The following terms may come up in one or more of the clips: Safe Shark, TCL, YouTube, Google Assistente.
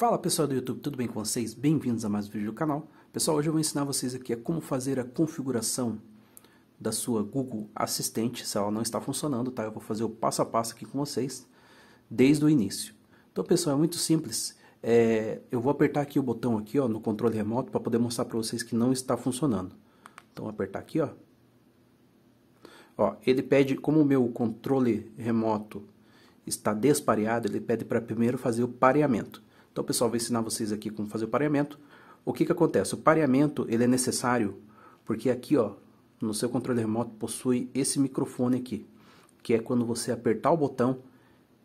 Fala pessoal do YouTube, tudo bem com vocês? Bem-vindos a mais um vídeo do canal. Pessoal, hoje eu vou ensinar vocês aqui a como fazer a configuração da sua Google Assistente, se ela não está funcionando, tá? Eu vou fazer o passo a passo aqui com vocês, desde o início. Então pessoal, é muito simples, eu vou apertar aqui o botão aqui, ó, no controle remoto, para poder mostrar para vocês que não está funcionando. Então vou apertar aqui, ó. Ó, ele pede, como o meu controle remoto está despareado, ele pede para primeiro fazer o pareamento. Então, pessoal, vou ensinar vocês aqui como fazer o pareamento. O que que acontece? O pareamento, ele é necessário porque aqui, ó, no seu controle remoto possui esse microfone aqui, que é quando você apertar o botão,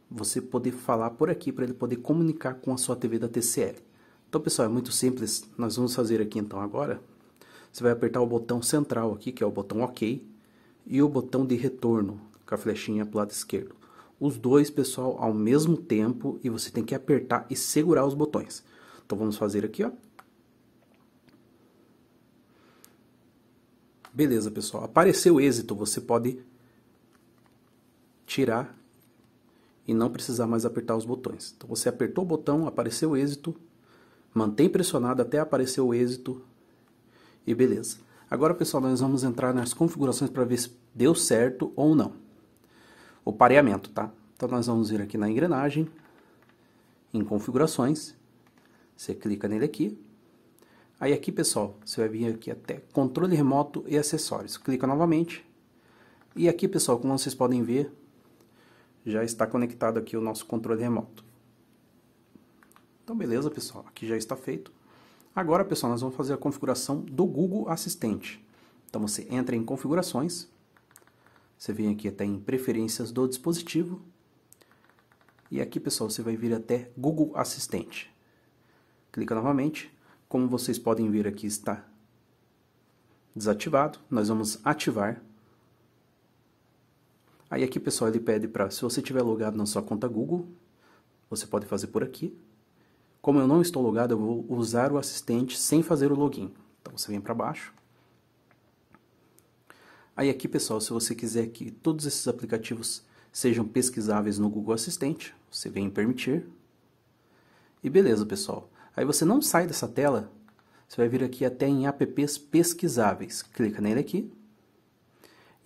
você poder falar por aqui para ele poder comunicar com a sua TV da TCL. Então, pessoal, é muito simples. Nós vamos fazer aqui, então, agora. Você vai apertar o botão central aqui, que é o botão OK, e o botão de retorno, com a flechinha para o lado esquerdo. Os dois, pessoal, ao mesmo tempo, e você tem que apertar e segurar os botões. Então vamos fazer aqui, ó. Beleza, pessoal. Apareceu o êxito, você pode tirar e não precisar mais apertar os botões. Então você apertou o botão, apareceu o êxito, mantém pressionado até aparecer o êxito e beleza. Agora, pessoal, nós vamos entrar nas configurações para ver se deu certo ou não. O pareamento, tá? Então nós vamos vir aqui na engrenagem, em configurações, você clica nele aqui, aí aqui, pessoal, você vai vir aqui até controle remoto e acessórios, clica novamente, e aqui, pessoal, como vocês podem ver, já está conectado aqui o nosso controle remoto. Então beleza, pessoal, aqui já está feito. Agora, pessoal, nós vamos fazer a configuração do Google Assistente. Então você entra em configurações, você vem aqui até em preferências do dispositivo. E aqui, pessoal, você vai vir até Google Assistente. Clica novamente. Como vocês podem ver aqui, está desativado. Nós vamos ativar. Aí aqui, pessoal, ele pede para, se você estiver logado na sua conta Google, você pode fazer por aqui. Como eu não estou logado, eu vou usar o Assistente sem fazer o login. Então você vem para baixo. Aí aqui, pessoal, se você quiser que todos esses aplicativos sejam pesquisáveis no Google Assistente, você vem em permitir. E beleza, pessoal. Aí você não sai dessa tela, você vai vir aqui até em apps pesquisáveis. Clica nele aqui.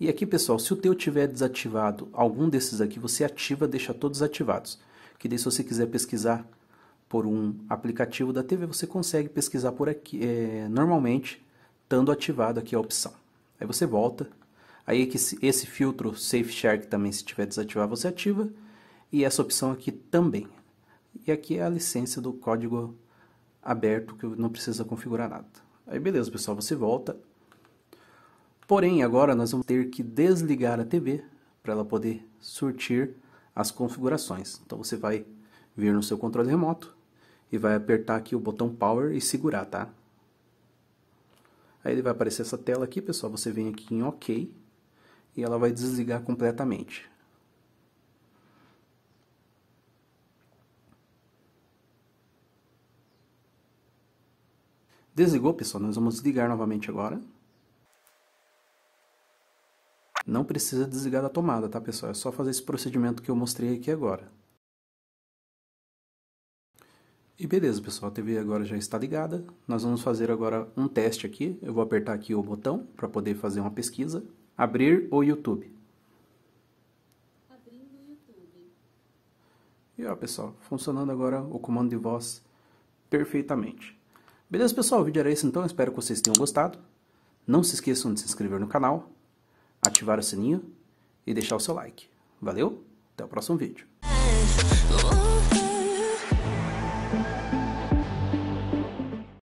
E aqui, pessoal, se o teu tiver desativado, algum desses aqui, você ativa, deixa todos ativados. Que daí, se você quiser pesquisar por um aplicativo da TV, você consegue pesquisar por aqui, normalmente, estando ativado aqui a opção. Aí você volta. Aí que esse filtro Safe Shark também, se tiver desativado, você ativa. E essa opção aqui também. E aqui é a licença do código aberto, que não precisa configurar nada. Aí beleza, pessoal, você volta. Porém, agora nós vamos ter que desligar a TV para ela poder surtir as configurações. Então você vai vir no seu controle remoto e vai apertar aqui o botão Power e segurar, tá? Aí ele vai aparecer essa tela aqui, pessoal, você vem aqui em OK e ela vai desligar completamente. Desligou, pessoal, nós vamos ligar novamente agora. Não precisa desligar da tomada, tá, pessoal? É só fazer esse procedimento que eu mostrei aqui agora. E beleza, pessoal, a TV agora já está ligada. Nós vamos fazer agora um teste aqui. Eu vou apertar aqui o botão para poder fazer uma pesquisa. Abrir o YouTube. Abrindo o YouTube. E ó, pessoal, funcionando agora o comando de voz perfeitamente. Beleza, pessoal, o vídeo era esse então. Espero que vocês tenham gostado. Não se esqueçam de se inscrever no canal, ativar o sininho e deixar o seu like. Valeu, até o próximo vídeo.